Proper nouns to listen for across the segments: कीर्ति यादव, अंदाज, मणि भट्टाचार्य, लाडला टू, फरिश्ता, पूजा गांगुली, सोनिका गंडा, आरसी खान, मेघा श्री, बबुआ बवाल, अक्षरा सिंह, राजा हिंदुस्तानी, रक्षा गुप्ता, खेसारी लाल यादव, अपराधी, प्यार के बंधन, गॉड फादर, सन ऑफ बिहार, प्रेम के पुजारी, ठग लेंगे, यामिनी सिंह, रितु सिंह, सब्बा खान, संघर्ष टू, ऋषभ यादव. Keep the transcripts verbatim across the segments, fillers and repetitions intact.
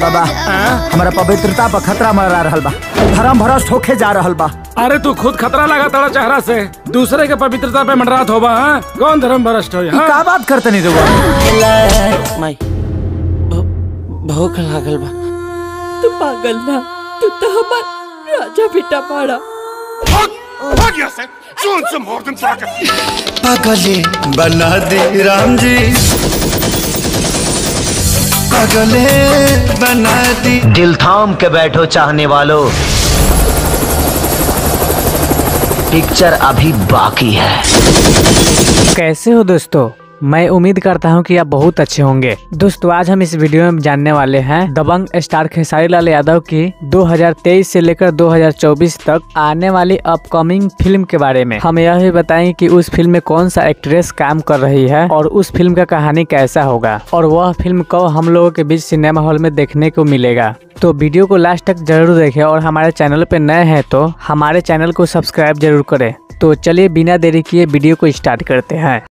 बाबा हमारा पवित्रता पर खतरा मरा रहल बा, भरम भरस होके जा रहल बा। अरे तू खुद खतरा लगा तड़ा चेहरा से, दूसरे के पवित्रता पे मंडरात होबा। हाँ कौन धर्म भ्रष्ट हो? क्या बात करते नहीं रहुआ। माई भूख लागल बा। तू पागल ना, तू तो हमार राजा बेटा पाड़ा। पागले बना दे राम जी, पागले बना दे। दिल थाम के बैठो चाहने वालों, पिक्चर अभी बाकी है। कैसे हो दोस्तों, मैं उम्मीद करता हूं कि आप बहुत अच्छे होंगे। दोस्तों आज हम इस वीडियो में जानने वाले हैं दबंग स्टार खेसारी लाल यादव की दो हज़ार तेईस से लेकर दो हज़ार चौबीस तक आने वाली अपकमिंग फिल्म के बारे में। हम यह भी बताएंगे कि उस फिल्म में कौन सा एक्ट्रेस काम कर रही है और उस फिल्म का कहानी कैसा होगा और वह फिल्म कब हम लोगों के बीच सिनेमा हॉल में देखने को मिलेगा। तो वीडियो को लास्ट तक जरूर देखें और हमारे चैनल पर नए हैं तो हमारे चैनल को सब्सक्राइब जरूर करें। तो चलिए बिना देरी किए वीडियो को स्टार्ट करते हैं।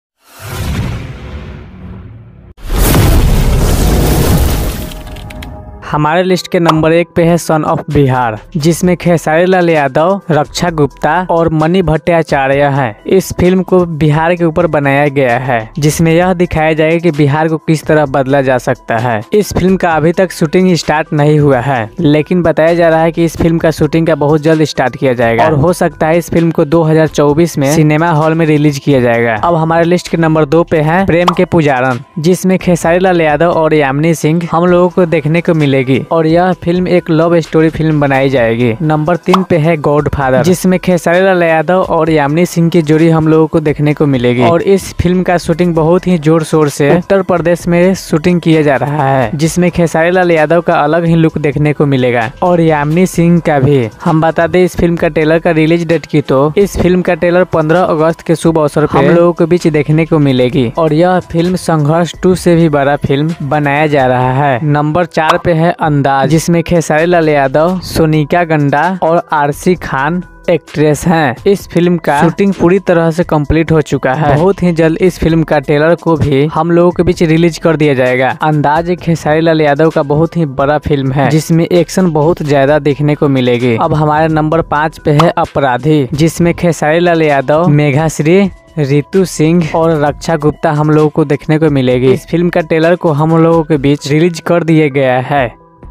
हमारे लिस्ट के नंबर एक पे है सन ऑफ बिहार, जिसमें खेसारी लाल यादव, रक्षा गुप्ता और मणि भट्टाचार्य हैं। इस फिल्म को बिहार के ऊपर बनाया गया है, जिसमें यह दिखाया जाएगा कि बिहार को किस तरह बदला जा सकता है। इस फिल्म का अभी तक शूटिंग स्टार्ट नहीं हुआ है, लेकिन बताया जा रहा है कि इस फिल्म का शूटिंग का बहुत जल्द स्टार्ट किया जाएगा और हो सकता है इस फिल्म को दो हज़ार चौबीस में सिनेमा हॉल में रिलीज किया जाएगा। अब हमारे लिस्ट के नंबर दो पे है प्रेम के पुजारी, जिसमें खेसारी लाल यादव और यामिनी सिंह हम लोगों को देखने को मिलेगी और यह फिल्म एक लव स्टोरी फिल्म बनाई जाएगी। नंबर तीन पे है गॉड फादर, जिसमें खेसारी लाल यादव और यामिनी सिंह की जोड़ी हम लोगों को देखने को मिलेगी और इस फिल्म का शूटिंग बहुत ही जोर शोर से उत्तर प्रदेश में शूटिंग किया जा रहा है, जिसमें खेसारी लाल यादव का अलग ही लुक देखने को मिलेगा और यामिनी सिंह का भी। हम बता दें इस फिल्म का ट्रेलर का रिलीज डेट की तो इस फिल्म का ट्रेलर पंद्रह अगस्त के शुभ अवसर पर हम लोगों के बीच देखने को मिलेगी और यह फिल्म संघर्ष टू से भी बड़ा फिल्म बनाया जा रहा है। नंबर चार पे है अंदाज, जिसमें खेसारी लाल यादव, सोनिका गंडा और आरसी खान एक्ट्रेस हैं। इस फिल्म का शूटिंग पूरी तरह से कंप्लीट हो चुका है। बहुत ही जल्द इस फिल्म का ट्रेलर को भी हम लोगों के बीच रिलीज कर दिया जाएगा। अंदाज खेसारी लाल यादव का बहुत ही बड़ा फिल्म है, जिसमें एक्शन बहुत ज्यादा देखने को मिलेगी। अब हमारे नंबर पाँच पे है अपराधी, जिसमें खेसारी लाल यादव, मेघा श्री, रितु सिंह और रक्षा गुप्ता हम लोगों को देखने को मिलेगी। इस फिल्म का ट्रेलर को हम लोगों के बीच रिलीज कर दिया गया है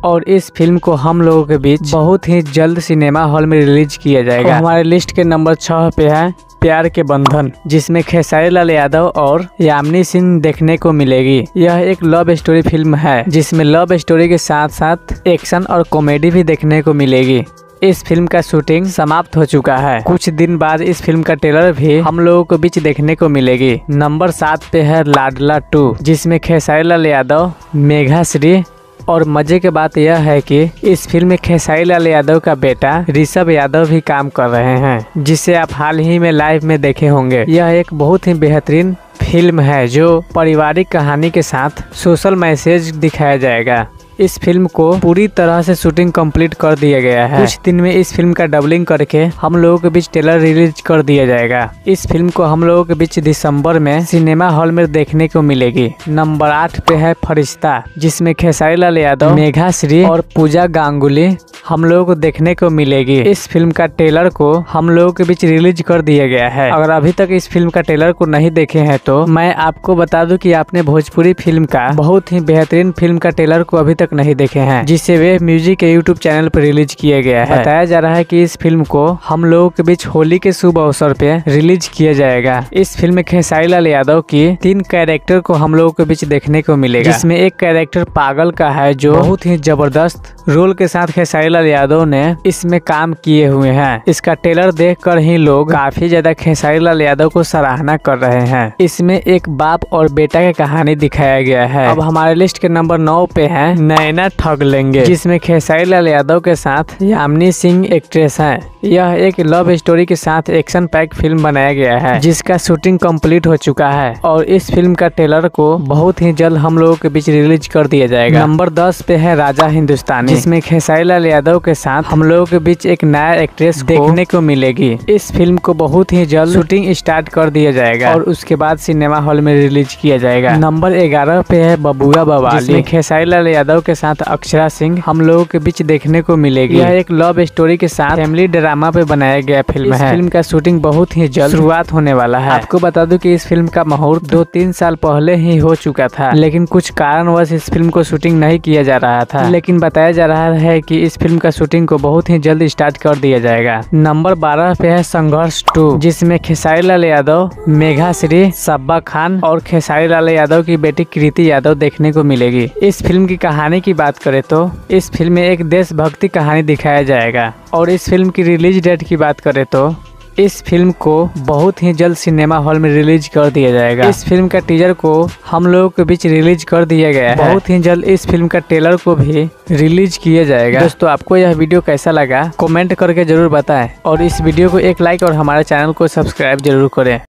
और इस फिल्म को हम लोगों के बीच बहुत ही जल्द सिनेमा हॉल में रिलीज किया जाएगा। तो हमारे लिस्ट के नंबर छह पे है प्यार के बंधन, जिसमें खेसारी लाल यादव और यामिनी सिंह देखने को मिलेगी। यह एक लव स्टोरी फिल्म है, जिसमें लव स्टोरी के साथ साथ एक्शन और कॉमेडी भी देखने को मिलेगी। इस फिल्म का शूटिंग समाप्त हो चुका है। कुछ दिन बाद इस फिल्म का ट्रेलर भी हम लोगों को बीच देखने को मिलेगी। नंबर सात पे है लाडला टू, जिसमें खेसारी लाल यादव, मेघा श्री और मजे की बात यह है कि इस फिल्म में खेसारी लाल यादव का बेटा ऋषभ यादव भी काम कर रहे हैं, जिसे आप हाल ही में लाइव में देखे होंगे। यह एक बहुत ही बेहतरीन फिल्म है जो पारिवारिक कहानी के साथ सोशल मैसेज दिखाया जाएगा। इस फिल्म को पूरी तरह से शूटिंग कंप्लीट कर दिया गया है। कुछ दिन में इस फिल्म का डबलिंग करके हम लोगों के बीच ट्रेलर रिलीज कर दिया जाएगा। इस फिल्म को हम लोगों के बीच दिसंबर में सिनेमा हॉल में देखने को मिलेगी। नंबर आठ पे है फरिश्ता, जिसमें खेसारी लाल यादव, मेघा श्री और पूजा गांगुली हम लोगों को देखने को मिलेगी। इस फिल्म का ट्रेलर को हम लोगों के बीच रिलीज कर दिया गया है। अगर अभी तक इस फिल्म का ट्रेलर को नहीं देखे है तो मैं आपको बता दूं कि आपने भोजपुरी फिल्म का बहुत ही बेहतरीन फिल्म का ट्रेलर को अभी तक नहीं देखे हैं, जिसे वे म्यूजिक के यूट्यूब चैनल पर रिलीज किया गया है। बताया जा रहा है कि इस फिल्म को हम लोगों के बीच होली के शुभ अवसर पे रिलीज किया जाएगा। इस फिल्म में खेसारी लाल यादव की तीन कैरेक्टर को हम लोगों के बीच देखने को मिलेगा, जिसमें एक कैरेक्टर पागल का है जो बहुत ही जबरदस्त रोल के साथ खेसारी लाल यादव ने इसमें काम किए हुए हैं। इसका ट्रेलर देखकर ही लोग काफी ज्यादा खेसारी लाल यादव को सराहना कर रहे हैं। इसमें एक बाप और बेटा की कहानी दिखाया गया है। अब हमारे लिस्ट के नंबर नौ पे है नैना ठग लेंगे, जिसमें खेसारी लाल यादव के साथ यामिनी सिंह एक्ट्रेस हैं। यह एक लव स्टोरी के साथ एक्शन पैक फिल्म बनाया गया है, जिसका शूटिंग कंप्लीट हो चुका है और इस फिल्म का ट्रेलर को बहुत ही जल्द हम लोगों के बीच रिलीज कर दिया जाएगा। नंबर दस पे है राजा हिंदुस्तानी, जिसमें खेसारी लाल यादव के साथ हम लोगों के बीच एक नया एक्ट्रेस देखने को मिलेगी। इस फिल्म को बहुत ही जल्द शूटिंग स्टार्ट कर दिया जाएगा और उसके बाद सिनेमा हॉल में रिलीज किया जाएगा। नंबर ग्यारह पे है बबुआ बवाल, खेसारी लाल यादव के साथ अक्षरा सिंह हम लोगों के बीच देखने को मिलेगी। यह एक लव स्टोरी के साथ फैमिली ड्रामा पे बनाया गया फिल्म है। फिल्म का शूटिंग बहुत ही जल्द शुरुआत होने वाला है। आपको बता दूं कि इस फिल्म का मुहूर्त दो तीन साल पहले ही हो चुका था, लेकिन कुछ कारणवश इस फिल्म को शूटिंग नहीं किया जा रहा था। लेकिन बताया जा रहा है कि इस फिल्म का शूटिंग को बहुत ही जल्द स्टार्ट कर दिया जाएगा। नंबर बारह पे है संघर्ष टू, जिसमें खेसारी लाल यादव, मेघा श्री, सब्बा खान और खेसारी लाल यादव की बेटी कीर्ति यादव देखने को मिलेगी। इस फिल्म की कहानी की बात करें तो इस फिल्म में एक देशभक्ति कहानी दिखाया जाएगा। और इस फिल्म की रिलीज डेट की बात करें तो इस फिल्म को बहुत ही जल्द सिनेमा हॉल में रिलीज कर दिया जाएगा। इस फिल्म का टीजर को हम लोगों के बीच रिलीज कर दिया गया है। बहुत ही जल्द इस फिल्म का ट्रेलर को भी रिलीज किया जाएगा। दोस्तों, आपको यह वीडियो कैसा लगा कमेंट करके जरूर बताएं और इस वीडियो को एक लाइक और हमारे चैनल को सब्सक्राइब जरूर करें।